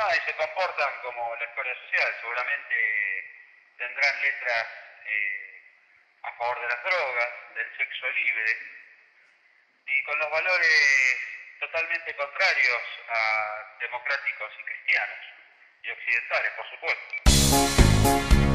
No, y se comportan como la escuela social, seguramente tendrán letras a favor de las drogas, del sexo libre, y con los valores totalmente contrarios a democráticos y cristianos, y occidentales, por supuesto.